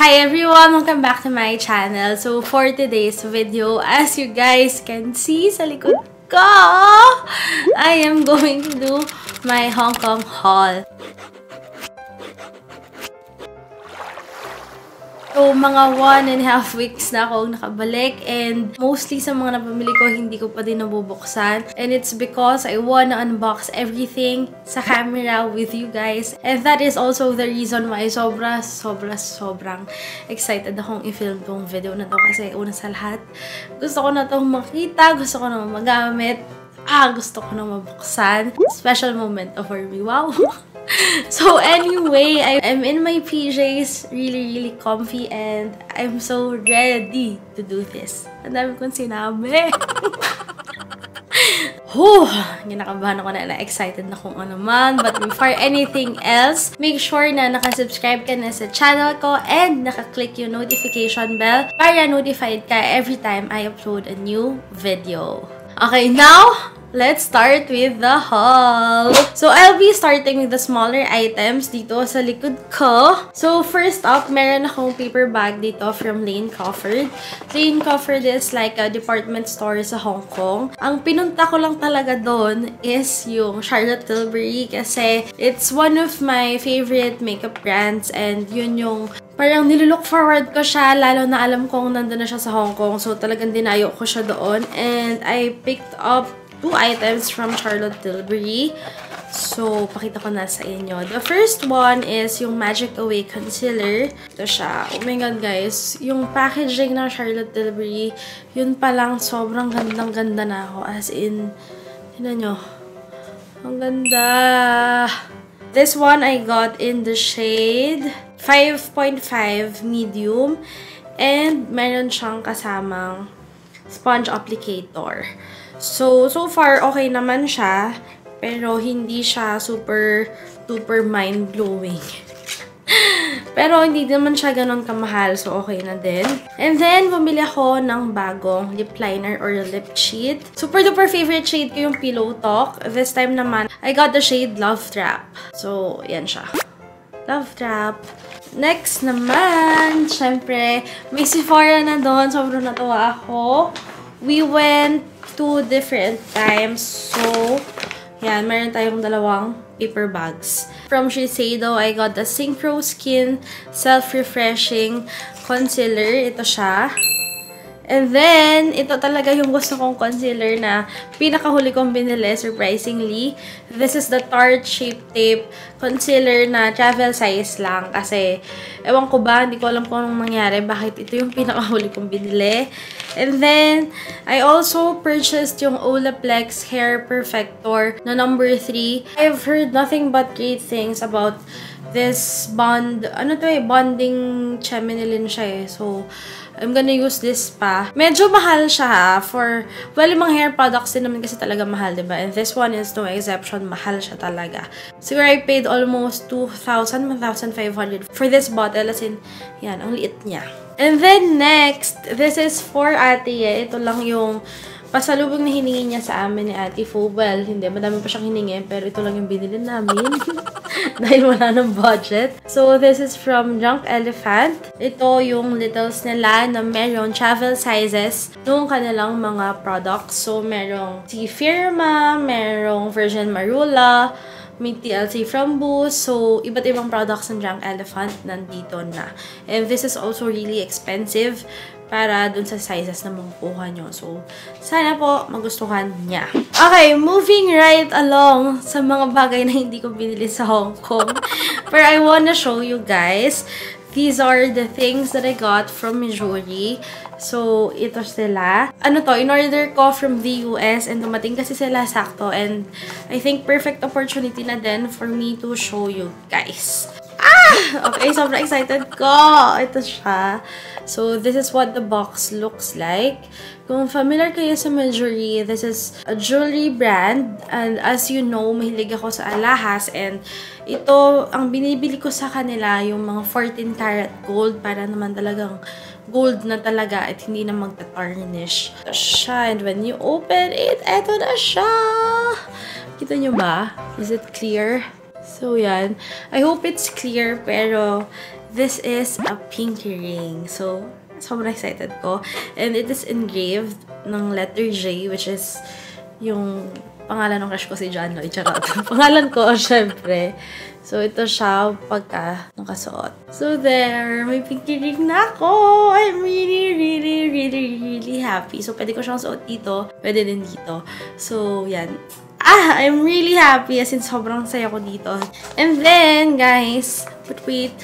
Hi everyone! Welcome back to my channel. So for today's video, as you guys can see sa likod ko, I am going to do my Hong Kong haul. So, mga 1.5 weeks na akong nakabalik and mostly sa mga napamili ko, hindi ko pa din nabubuksan. And it's because I wanna unbox everything sa camera with you guys. And that is also the reason why sobrang excited akong i-film tong video na to. Kasi una sa lahat, gusto ko na tong makita, gusto ko na magamit, gusto ko na mabuksan. Special moment for me, wow! So anyway, I'm in my PJs, really comfy, and I'm so ready to do this. Ang dami kong sinabi. Ginakabahan ako na, excited na kung ano man. But before anything else, make sure na nakasubscribe ka na sa channel ko and nakaklick yung notification bell para notified ka every time I upload a new video. Okay, now let's start with the haul. So, I'll be starting with the smaller items dito sa likod ko. So, first up, meron akong paper bag dito from Lane Crawford. Lane Crawford is like a department store sa Hong Kong. Ang pinunta ko lang talaga doon is yung Charlotte Tilbury kasi it's one of my favorite makeup brands and yun yung parang nilook forward ko siya, lalo na alam kong nandun na siya sa Hong Kong. So, talagang dinayo ko siya doon. And I picked up 2 items from Charlotte Tilbury. So, pakita ko na sa inyo. The first one is yung Magic Away Concealer. Ito siya. Oh my God, guys. Yung packaging ng Charlotte Tilbury, yun palang sobrang gandang-ganda na ako. As in, tinan nyo. Ang ganda. This one I got in the shade 5.5 medium. And meron siyang kasamang sponge applicator. So far, okay naman siya. Pero, hindi siya super mind-blowing. Pero, hindi naman siya ganun kamahal. So, okay na din. And then, bumili ako ng bagong lip liner or lip cheat. Super-duper favorite shade ko yung Pillow Talk. This time naman, I got the shade Love Trap. So, yan siya. Love Trap. Next naman, syempre, may Sephora na doon. Sobrang natuwa ako. We went 2 different times. So, yan, meron tayong 2 paper bags. From Shiseido, I got the Synchro Skin Self-Refreshing Concealer. Ito siya. And then, ito talaga yung gusto kong concealer na pinakahuli kong binili, surprisingly. This is the Tarte Shape Tape Concealer na travel size lang. Kasi, ewan ko ba, hindi ko alam kung anong nangyari. Bakit ito yung pinakahuli kong binili. And then, I also purchased yung Olaplex Hair Perfector na number 3. I've heard nothing but great things about this bond. Ano to eh? Bonding cheminilin siya eh. So, I'm gonna use this pa. Medyo mahal siya for, well, yung mga hair products din naman kasi talaga mahal, diba? And this one is no exception. Mahal siya talaga. Siguro I paid almost 2,000, 1,500 for this bottle. As in, yan, ang liit niya. And then next, this is for Ate. Ito lang yung pasalubong na hiningi niya sa amin ni Ate Fu. Well, hindi. Madami pa siyang hiningi. Pero ito lang yung binili namin. Dahil wala ng budget. So, this is from Drunk Elephant. Ito yung littles nila na merong travel sizes nung kanilang mga products. So, merong C-firma, merong Virgin Marula, may TLC from Boost. So, iba't ibang products ng Drunk Elephant nandito na. And this is also really expensive para dun sa sizes na makukuha nyo. So, sana po magustuhan niya. Okay, moving right along sa mga bagay na hindi ko binili sa Hong Kong. But I wanna show you guys. These are the things that I got from Majorie. So, ito sila. Ano to, in-order ko from the US and dumating kasi sila sakto. And I think perfect opportunity na din for me to show you guys. Okay, sobrang excited ko! Ito siya. So, this is what the box looks like. Kung familiar kayo sa Majorie, this is a jewelry brand. And as you know, mahilig ako sa alahas. And ito, ang binibili ko sa kanila, yung mga 14 karat gold. Para naman talagang gold na talaga at hindi na magta-tarnish. Ito siya. And when you open it, eto na siya! Kita nyo ba? Is it clear? So, yan. I hope it's clear, pero This is a pink ring. So, sobrang excited ko. And it is engraved ng letter J, which is yung pangalan ng crush ko si John Lloyd. Charot. Pangalan ko, syempre. So, ito siya pagka nakasuot. So, there. May pinky ring na ako. I'm really happy. So, pwede ko siyang suot dito. Pwede din dito. So, yan. Ah! I'm really happy. As in, sobrang saya ko dito. And then, guys, but wait,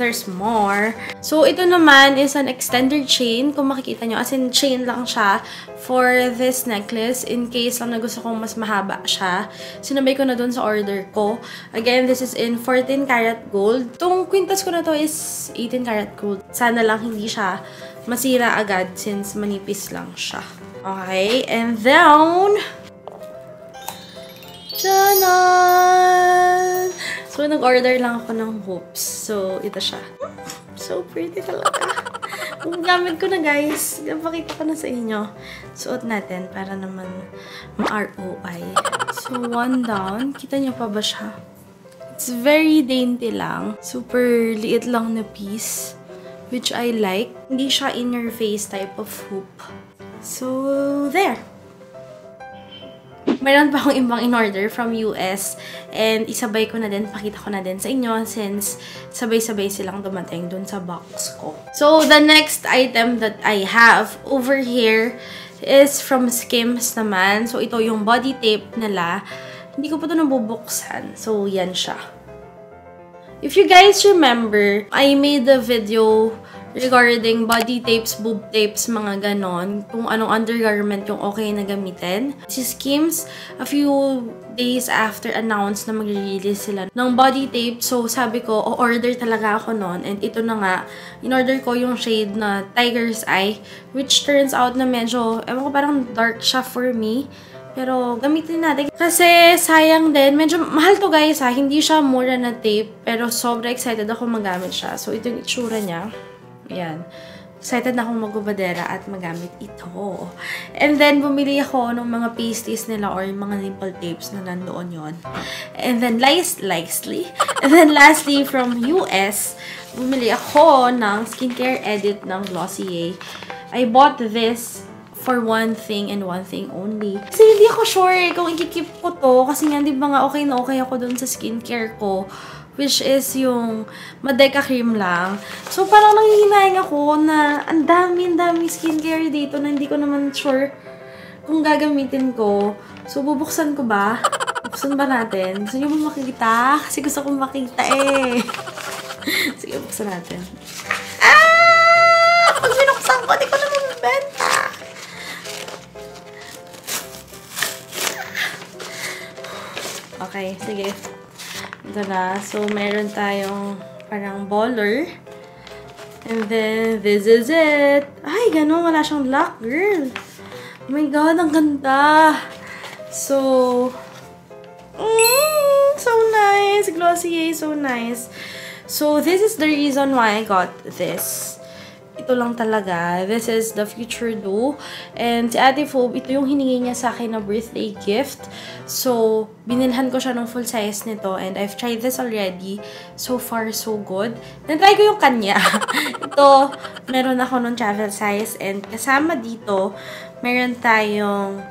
there's more. So, ito naman is an extended chain. Kung makikita nyo, as in, chain lang siya for this necklace in case lang na gusto kong mas mahaba siya. Sinabay ko na dun sa order ko. Again, this is in 14 karat gold. Itong quintas ko na to is 18 karat gold. Sana lang hindi siya masira agad since manipis lang siya. Okay, and then, tadaan! So, nag-order lang ako ng hoops. So, ito siya. So pretty talaga. Gamit ko na, guys. Napakita ko na sa inyo. Suot natin para naman ma-ROI. So, one down. Kita niyo pa ba siya? It's very dainty lang. Super liit lang na piece. Which I like. Hindi siya in-your-face type of hoop. So, there! Mayroon pa akong ibang in-order from US and isabay ko na din, pakita ko na din sa inyo since sabay-sabay silang dumating dun sa box ko. So, the next item that I have over here is from Skims naman. So, ito yung body tape nila. Hindi ko pa ito nabubuksan. So, yan siya. If you guys remember, I made a video regarding body tapes, boob tapes, mga ganon. Kung anong undergarment yung okay na gamitin. Si Skims, a few days after announced na mag-release sila ng body tape. So, sabi ko, o-order talaga ako nun. And ito na nga, in-order ko yung shade na Tiger's Eye, which turns out na medyo, ewan ko, parang dark siya for me. Pero, gamitin natin. Kasi, sayang din. Medyo mahal to, guys, ha. Hindi siya mura na tape. Pero, sobra excited ako magamit siya. So, ito yung itsura niya. Ayan. Excited na akong magubadera at magamit ito. And then, bumili ako ng mga pasties nila or mga nipple tapes na nandoon yon. And then, lastly, from US, bumili ako ng skincare edit ng Glossier. I bought this for one thing and one thing only. Kasi hindi ako sure kung ikikip ko to. Kasi nga, di ba nga, okay na okay ako dun sa skincare ko. Which is yung Madeca cream lang. So, parang nangihinayang ako na ang dami skincare dito na hindi ko naman sure kung gagamitin ko. So, bubuksan ko ba? Buksan ba natin? Gusto nyo ba makikita? Kasi gusto kong makita eh. Sige, buksan natin. Ah! Pag binuksan ko, di ko naman benta. Okay, sige. Ito na. So, meron tayong parang baller. And then, this is it. Ay, ganun. Wala siyang lock, girl. Oh my God, ang ganda. So, so nice. Glossier, so nice. So, this is the reason why I got this. Ito lang talaga. This is the Future Duo. And si Ate Phoebe, ito yung hiningi niya sa akin na birthday gift. So, binilhan ko siya ng full size nito. And I've tried this already. So far, so good. Natry ko yung kanya. Ito, meron ako ng travel size. And kasama dito, meron tayong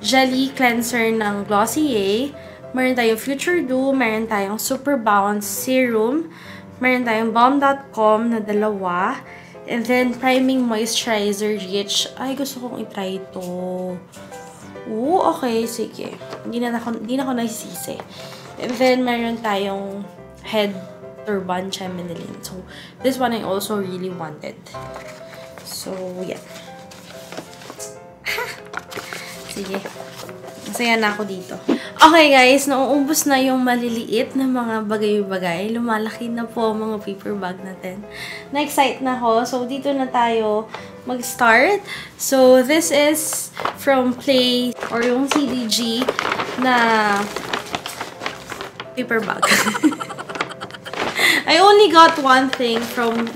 Jelly Cleanser ng Glossier. Meron tayong Future Duo. Meron tayong Super Bounce Serum. Meron tayong Balm.com na dalawa. And then, Priming Moisturizer Rich. Ay, gusto kong itry ito. Oo, okay. Sige. Hindi na ako naisisi. And then, meron tayong Head Turban Chamomile. So, this one I also really wanted. So, yeah. Ha! Sige. Masaya na ako dito. Okay guys, nauubos na yung maliliit na mga bagay-bagay. Lumalaki na po mga paper bag natin. Na-excite na ako. So, dito na tayo mag-start. So, this is from Play or yung CDG na paper bag. I only got one thing from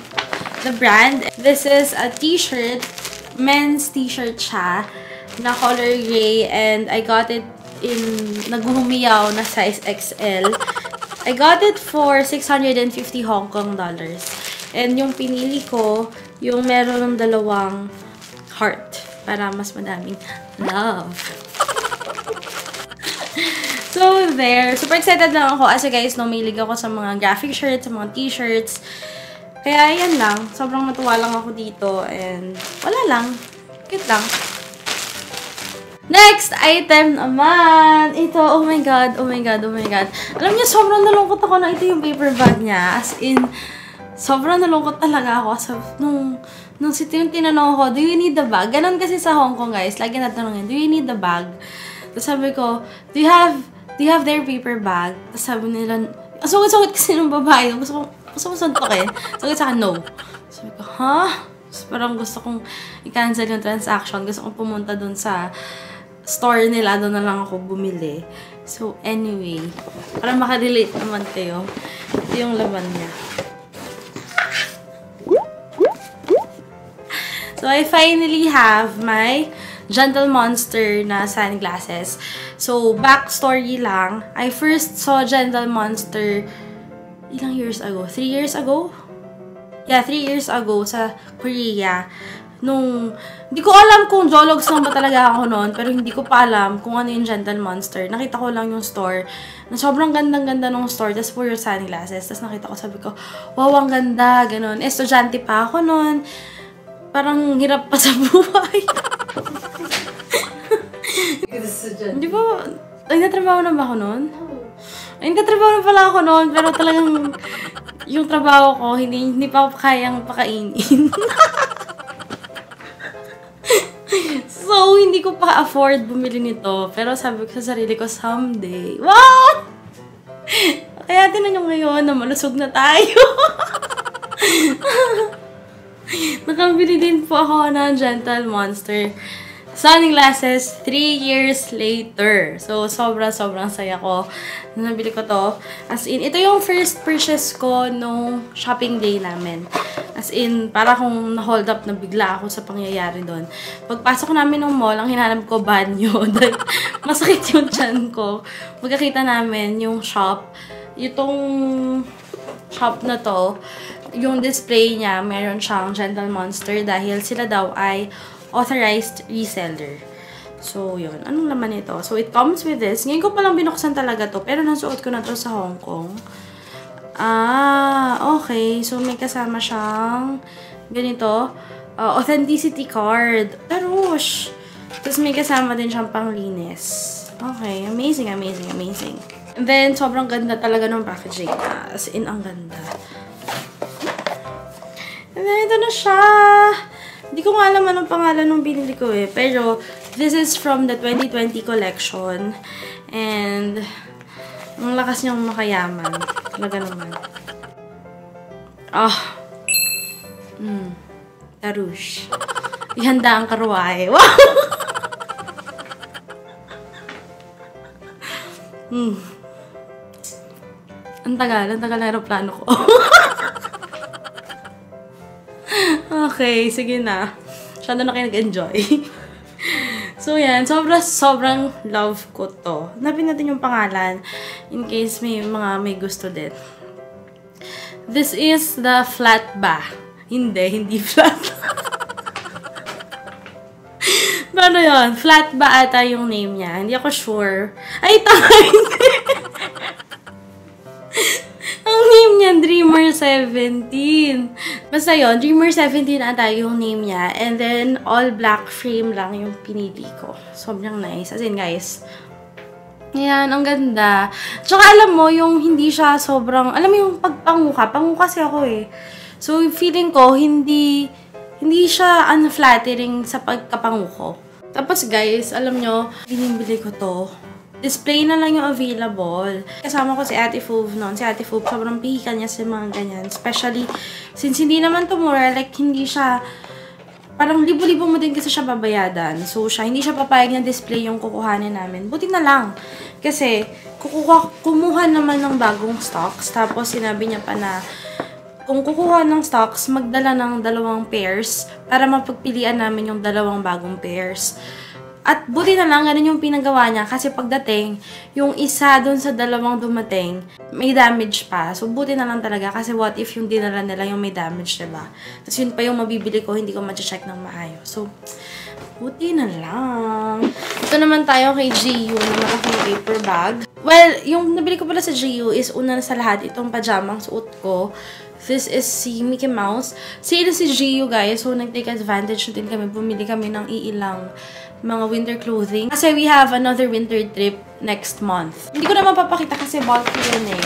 the brand. This is a t-shirt. Men's t-shirt siya na color gray and I got it naguhumiyaw na size XL. I got it for 650 Hong Kong dollars. And yung pinili ko, yung meron ng dalawang heart para mas madaming love. So there, super excited lang ako. As you guys know, mahilig ako sa mga graphic shirts, sa mga t-shirts. Kaya yan lang, sobrang natuwa lang ako dito and wala lang, cute lang. Next item naman! Ito, oh my god, oh my god, oh my god. Alam niyo, sobrang nalungkot ako na ito yung paper bag niya. As in, sobrang nalungkot talaga ako. So, nung si Tim tinanong ko, do you need the bag? Ganon kasi sa Hong Kong, guys. Lagi natanongin, do you need the bag? Tapos sabi ko, do you have their paper bag? Tapos sabi nila, ang sungit-sungit kasi ng babae. Gusto ko suntukin. Sungit sa akin, no. Sabi ko, huh? Parang gusto kong i-cancel yung transaction. Gusto kong pumunta dun sa store nila, doon na lang ako bumili. So, anyway, para makarelate naman kayo, ito yung laman niya. So, I finally have my Gentle Monster na sunglasses. So, backstory lang, I first saw Gentle Monster ilang years ago? 3 years ago? Yeah, 3 years ago sa Korea. Nung, hindi ko alam kung jologs lang ba talaga ako noon, pero hindi ko pa alam kung ano yung Gentle Monster. Nakita ko lang yung store, na sobrang gandang-ganda ng store, tas for your sunglasses. Tas nakita ko, sabi ko, wow, ang ganda, ganun. Estudyante pa ako noon. Parang hirap pa sa buhay. Hindi ba, ay natrabaho na ba ako noon? Ay, nagtatrabaho na pala ako noon, pero talagang yung trabaho ko, hindi pa ako kayang pakainin. So, hindi ko pa afford bumili nito. Pero sabi ko sa sarili ko, someday. Wow! Kaya tinanong nyo ngayon na malusog na tayo. Nakabili din po ako ng Gentle Monster sunglasses 3 years later. So, sobrang saya ko na nabili ko to. As in, ito yung first purchase ko nung shopping day namin. As in, para kung na-hold up na bigla ako sa pangyayari doon. Pagpasok namin ng mall, ang hinanap ko banyo. Dahil masakit yung tiyan ko. Pagkakita namin yung shop. Itong shop na to, yung display niya, meron siyang Gentle Monster dahil sila daw ay authorized reseller. So, yun. Anong laman nito? So, it comes with this. Ngayon ko palang binuksan talaga to, pero nasuot ko na to sa Hong Kong. Ah, okay. So, may kasama siyang ganito. Authenticity card. Tarush! Tapos, may kasama din siyang panglinis. Okay. Amazing, amazing, amazing. And then, sobrang ganda talaga ng packaging. As in, ang ganda. And then, ito na siya! Hindi ko nga alam anong pangalan nung binili ko eh. Pero, this is from the 2020 collection. And, ang lakas niyang makayaman. Talaga naman. Oh. Tarush. Ihanda ang karuwahe. Wow! Ang tagal ng aeroplano ko. Okay, sige na. Masyado na kayo nag-enjoy. So, yan. Sobrang love ko to. Hanapin natin yung pangalan in case may gusto din. This is the flat ba? Hindi flat. Ano yun? Flat ba ata yung name niya? Hindi ako sure. Ay, tanga, hindi. Ang name niya, Dreamer 17. Basta yun, Dreamer 17 ata yung name niya. And then, all black frame lang yung pinili ko. Sobrang nice. As in, guys, ayan, ang ganda. Tsaka alam mo, yung hindi siya sobrang, alam mo yung pagpanguka. Panguka kasi ako eh. So, feeling ko, hindi siya unflattering sa pagkapanguko. Tapos, guys, alam nyo, binibili ko to. Display na lang yung available. Kasama ko si Ate Fove noon. Si Ate Fove, sobrang pihikan niya sa mga ganyan. Especially, since hindi naman to mura, like, hindi siya, parang libo-libo mo din kasi siya babayadan. So, hindi siya papayag na display yung kukuhanin namin. Buti na lang. Kasi, kumuha naman ng bagong stocks. Tapos, sinabi niya pa na, kung kukuha ng stocks, magdala ng 2 pairs para mapagpilian namin yung 2 bagong pairs. At buti na lang, ganun yung pinagawa niya. Kasi pagdating, yung isa dun sa dalawang dumating, may damage pa. So, buti na lang talaga. Kasi what if yung dinala nila yung may damage, diba? Tapos yun pa yung mabibili ko, hindi ko ma-check ng maayos. So, buti na lang. Ito naman tayo kay GU, naman akong paper bag. Well, yung nabili ko pala sa GU is una na sa lahat itong pajamang suot ko. This is si Mickey Mouse. Sale si GU, guys. So, nag-take advantage din kami. Bumili kami ng iilang mga winter clothing. Kasi we have another winter trip next month. Hindi ko na mapapakita kasi bulky yun eh.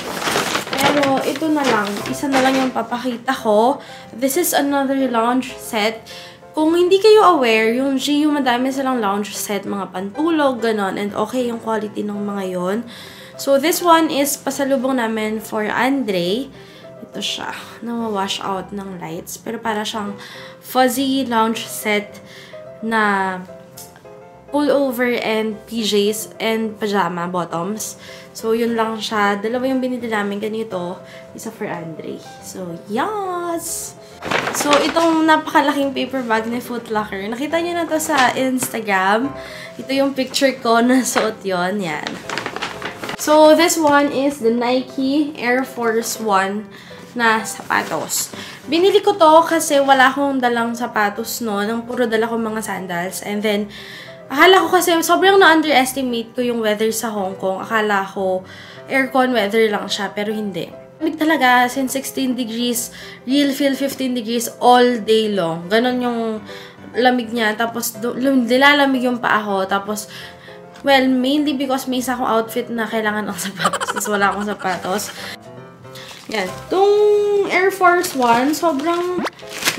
Pero, ito na lang. Isa na lang yung papakita ko. This is another lounge set. Kung hindi kayo aware, yung GU, madami silang lounge set. Mga pantulog, ganon. And okay yung quality ng mga yon. So, this one is pasalubong namin for Andre. Ito siya. Nawa-wash out ng lights. Pero para siyang fuzzy lounge set na pullover and PJs and pajama bottoms. So, yun lang siya. Dalawa yung binili namin. Ganito. Isa for Andre. So, yes! So, itong napakalaking paper bag ni Foot Locker. Nakita nyo na to sa Instagram. Ito yung picture ko na suot yun. Yan. So, this one is the Nike Air Force One na sapatos. Binili ko to kasi wala akong dalang sapatos noon. Ang puro dala ko mga sandals. And then, akala ko kasi sobrang na-underestimate ko yung weather sa Hong Kong. Akala ko aircon weather lang siya, pero hindi. Lamig talaga, since 16 degrees, real feel 15 degrees all day long. Ganon yung lamig niya. Tapos, nilalamig yung paa ko. Tapos, well, mainly because may isa akong outfit na kailangan ng sapatos. Tapos wala akong sapatos. Yan. Itong Air Force One, sobrang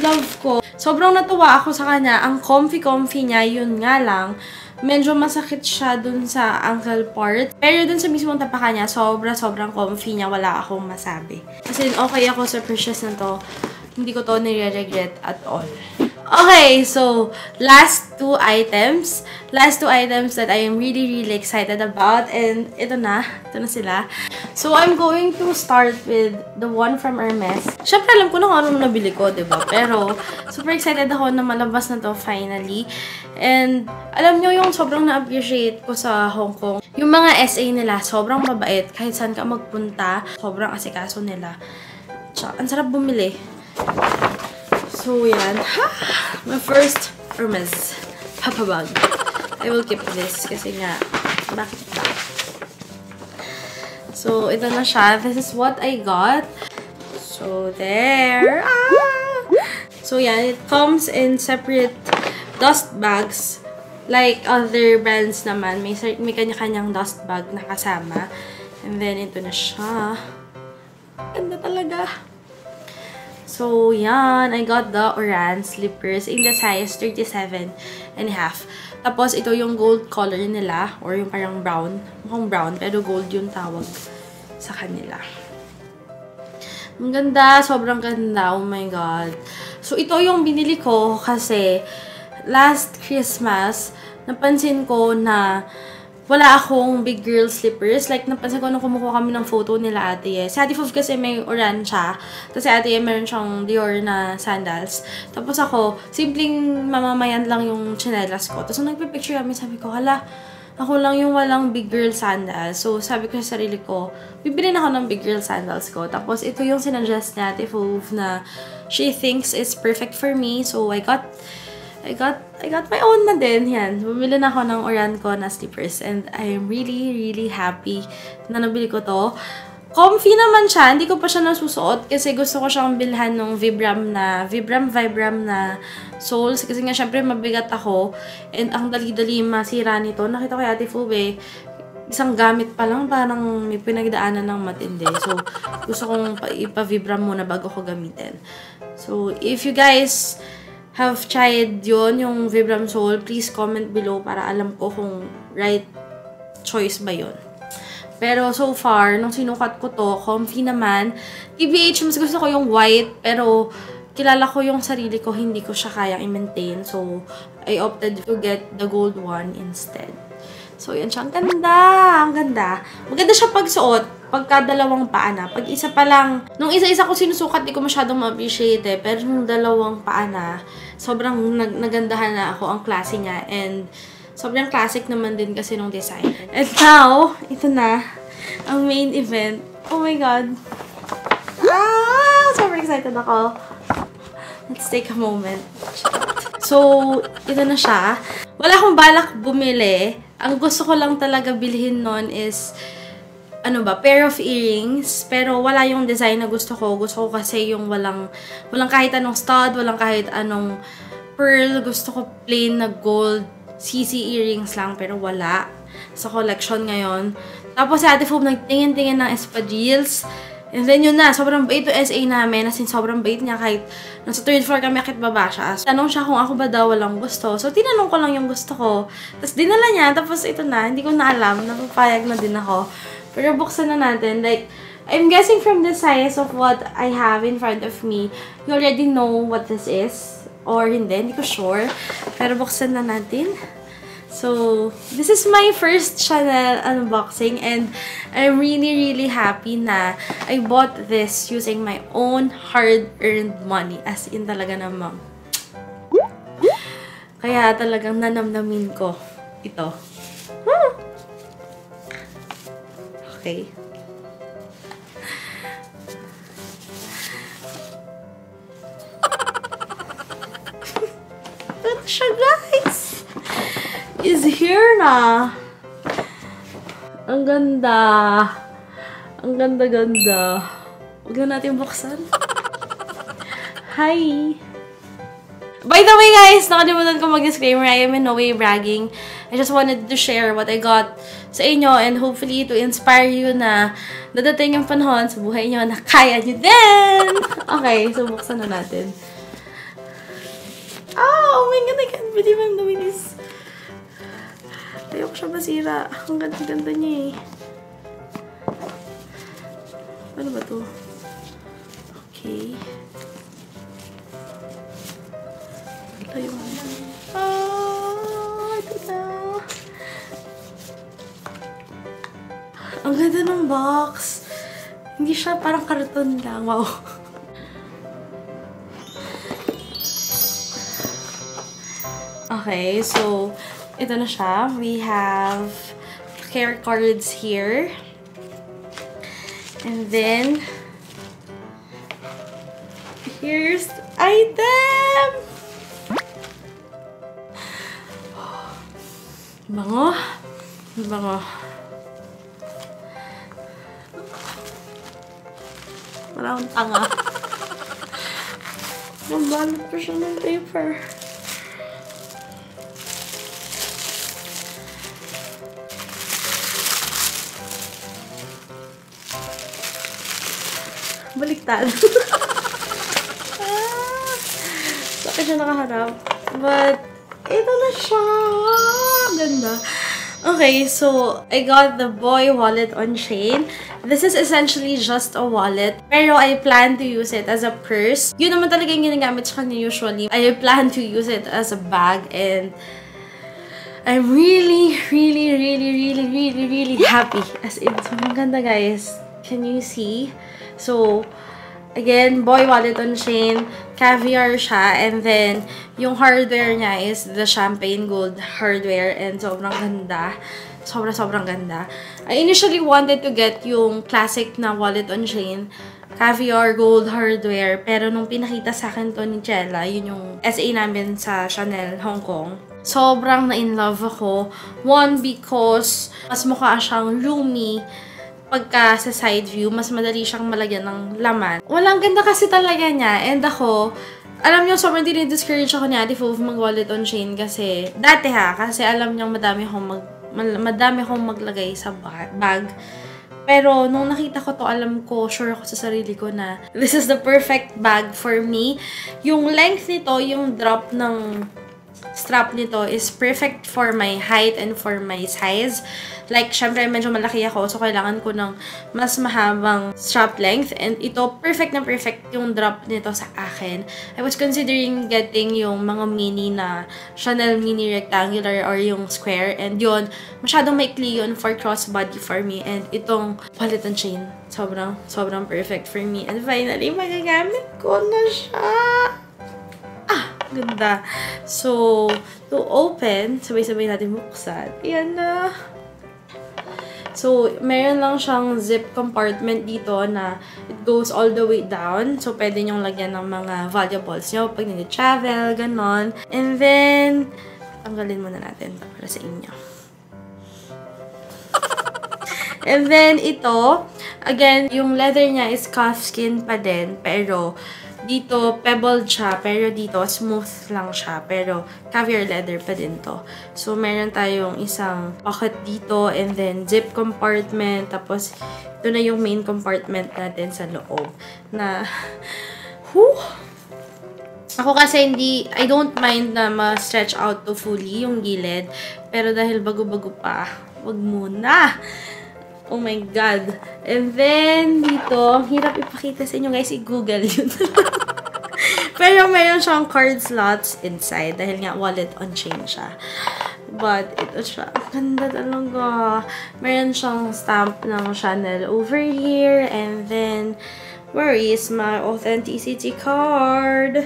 love ko. Sobrang natuwa ako sa kanya. Ang comfy-comfy niya, yun nga lang. Medyo masakit siya dun sa ankle part. Pero dun sa mismong tapakan niya, sobrang comfy niya. Wala akong masabi. Kasi okay ako sa purchase na to. Hindi ko to nire-regret at all. Okay, so, last two items. Last two items that I am really excited about. And ito na sila. So, I'm going to start with the one from Hermes. Syempre, alam ko na kung anong nabili ko, diba? Pero, super excited ako na malabas na to finally. And, alam nyo yung sobrang na-appreciate ko sa Hong Kong. Yung mga SA nila, sobrang mabait. Kahit saan ka magpunta, sobrang asikaso nila. Tsaka, ang sarap bumili. So, yan. My first Hermes Papa Bag. I will keep this kasi nga, bakit ba? So, ito na siya. This is what I got. So, there. Ah! So, yan. It comes in separate dust bags. Like other brands naman. May kanya-kanyang dust bag na kasama. And then, ito na siya. Ganda talaga. So, yan. I got the orange slippers in the size 37.5. Tapos, ito yung gold color nila. Or yung parang brown. Mukhang brown, pero gold yung tawag sa kanila. Ang ganda. Sobrang ganda. Oh my God. So, ito yung binili ko kasi last Christmas, napansin ko na wala akong big girl slippers. Like, napansin ko nung kumukuha kami ng photo nila Ate Ye. Si Ate Fov kasi may orange siya. Tapos si Ate Ye meron siyang Dior na sandals. Tapos ako, simpleng mamamayan lang yung chinelas ko. Tapos nung nagpipicture kami, sabi ko, hala, ako lang yung walang big girl sandals. So, sabi ko sa sarili ko, bibili na ako ng big girl sandals ko. Tapos ito yung sinuggest ni Ate Fov na she thinks it's perfect for me. So, I got my own na din. Yan. Bumili na ako ng Oranco na slippers. And I am really happy na nabili ko to. Comfy naman siya. Hindi ko pa siya nasusuot kasi gusto ko siyang bilhan ng Vibram na soles. Kasi nga, syempre, mabigat ako. And ang dali-dali masira nito. Nakita ko Ate Fub eh. Isang gamit pa lang, parang may pinagdaanan ng matindi. So, gusto kong ipa-Vibram muna bago ko gamitin. So, if you guys have tried yon yung Vibram Soul, please comment below para alam ko kung right choice ba yon. Pero so far, nung sinukat ko to, comfy naman. TBH, mas gusto ko yung white, pero kilala ko yung sarili ko, hindi ko siya kayang i-maintain. So, I opted to get the gold one instead. So, yan siya. Ang ganda! Ang ganda! Maganda siya pag suot. Pagka dalawang paa na. Pag isa pa lang, nung isa-isa ko sinusukat, di ko masyadong ma-appreciate eh. Pero nung dalawang paa na, sobrang nagandahan na ako ang klase niya. And Sobrang classic naman din kasi nung design. And now, ito na, ang main event. Oh my God! Ah! Sobrang excited ako. Let's take a moment. So, ito na siya. Wala akong balak bumili. Ang gusto ko lang talaga bilhin nun is pair of earrings, pero wala yung design na gusto ko. Gusto ko kasi yung walang kahit anong stud, walang kahit anong pearl. Gusto ko plain na gold CC earrings lang, pero wala sa collection ngayon. Tapos si Ate Foob nagtingin-tingin ng espadrilles. And then yun na, sobrang bait to SA namin. As in, sobrang bait niya kahit nasa third floor kami, akit baba siya. Tanong siya kung ako ba daw walang gusto. So, tinanong ko lang yung gusto ko. Tapos, dinala niya. Tapos, ito na. Hindi ko na alam. Napapayag na din ako. Pero buksan na natin. Like, I'm guessing from the size of what I have in front of me, you already know what this is. Or hindi. Hindi ko sure. Pero buksan na natin. So, this is my first Chanel unboxing and I'm really happy na I bought this using my own hard-earned money. As in talaga namang. Kaya talagang nanamnamin ko ito. Okay. Ito siya, guys! Is here na. Ang ganda. Ang ganda-ganda. Huwag na natin buksan. Hi! By the way, guys, nakalimutan ko mag-disclaimer. I am in no way bragging. I just wanted to share what I got sa inyo and hopefully to inspire you na dadating yung panahon sa buhay nyo na kaya nyo din! Okay, so buksan na natin. Oh my God, I can't believe I'm doing this. Ayoko siya masira. Ang ganda-ganda niya eh. Ano ba to? Okay. Ito yung ano. Oh! Ito na! Ang ganda ng box! Hindi siya parang karton lang. Wow! Okay, so ito na siya. We have care cards here. And then, here's the item! Bango. Bango. Parang tanga. Mabalot ko siya ng paper. Baliktad. Bakit siya nakaharap? But, ito na siya! Ganda. Okay, so, I got the boy wallet on chain. This is essentially just a wallet. Pero, I plan to use it as a purse. Yun naman talaga yung ginagamit siya usually. I plan to use it as a bag and I'm really happy. As in, so maganda guys. Can you see? So, again, boy wallet on chain, caviar siya, and then, yung hardware niya is the champagne gold hardware, and sobrang ganda. Sobrang ganda. I initially wanted to get yung classic na wallet on chain, caviar gold hardware, pero nung pinakita sa akin to ni Chella, yun yung SA namin sa Chanel Hong Kong. Sobrang na-in-love ako. One, because mas mukha siyang roomy. Pagka sa side view, mas madali siyang malagyan ng laman. Walang ganda kasi talaga niya. And ako, alam niyo, sobrang dinidiscourage ako ni Ate Foof mag-wallet on chain kasi, dati ha, kasi alam niyo madami akong maglagay sa bag. Pero, nung nakita ko to, alam ko, sure ako sa sarili ko na this is the perfect bag for me. Yung length nito, yung drop ng strap nito is perfect for my height and for my size. Like, syempre, medyo malaki ako, so kailangan ko ng mas mahabang strap length. And ito, perfect na perfect yung drop nito sa akin. I was considering getting yung mga mini na Chanel mini rectangular or yung square. And yun, masyadong maikli yun for crossbody for me. And itong wallet and chain, sobrang perfect for me. And finally, magagamit ko na siya! Ah! ganda. So, to open, sabay-sabay natin buksan. Ayan na. So, meron lang siyang zip compartment dito na it goes all the way down. So, pwede nyong lagyan ng mga valuables nyo pag nag-travel, ganon. And then, tanggalin muna natin para sa inyo. And then, ito, again, yung leather niya is calf skin pa din, pero dito, pebbled siya, pero dito, smooth lang siya, pero caviar leather pa din to. So, meron tayong isang pocket dito, and then zip compartment, tapos ito na yung main compartment natin sa loob. Na, whew! Ako kasi hindi, I don't mind na ma-stretch out to fully yung gilid, pero dahil bago-bago pa, wag muna! Oh my God. And then, dito, hirap ipakita sa inyo, guys. I-google yun. Pero mayroon siyang card slots inside. Dahil nga, wallet on-chain siya. But, ito siya. Ganda talaga. Mayroon siyang stamp ng Chanel over here. And then, where is my authenticity card?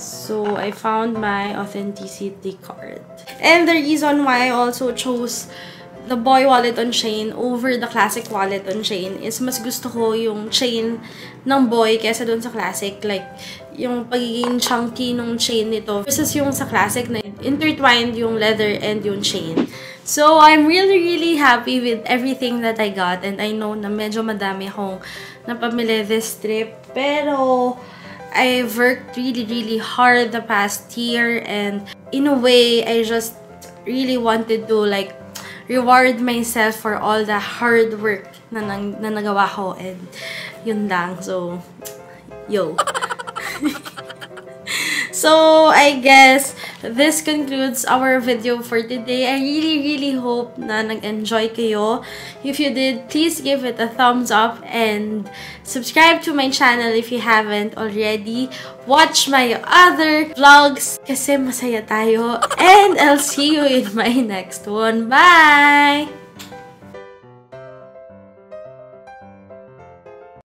So, I found my authenticity card. And the reason why I also chose the boy wallet on chain over the classic wallet on chain is mas gusto ko yung chain ng boy kesa dun sa classic. Like, yung pagiging chunky nung chain nito versus yung sa classic na intertwined yung leather and yung chain. So, I'm really happy with everything that I got. And I know na medyo madami akong napamili this trip. Pero, I've worked really hard the past year. And in a way, I just really wanted to like reward myself for all the hard work na nagawa ko, and yun lang. So, yo. So, I guess this concludes our video for today. I really hope na nag-enjoy kayo. If you did, please give it a thumbs up and subscribe to my channel if you haven't already. Watch my other vlogs kasi masaya tayo. And I'll see you in my next one. Bye!